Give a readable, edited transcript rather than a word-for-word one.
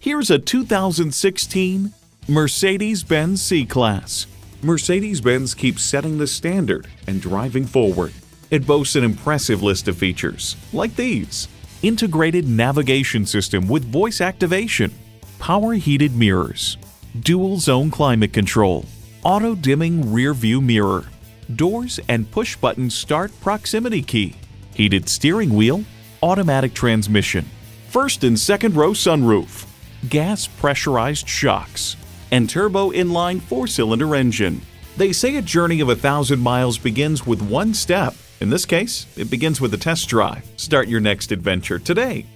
Here's a 2016 Mercedes-Benz C-Class. Mercedes-Benz keeps setting the standard and driving forward. It boasts an impressive list of features, like these: integrated navigation system with voice activation, power heated mirrors, dual zone climate control, auto dimming rear view mirror, doors and push button start proximity key, heated steering wheel, automatic transmission, first and second row sunroof, gas pressurized shocks, and turbo inline four-cylinder engine. They say a journey of 1,000 miles begins with one step. In this case, it begins with a test drive. Start your next adventure today.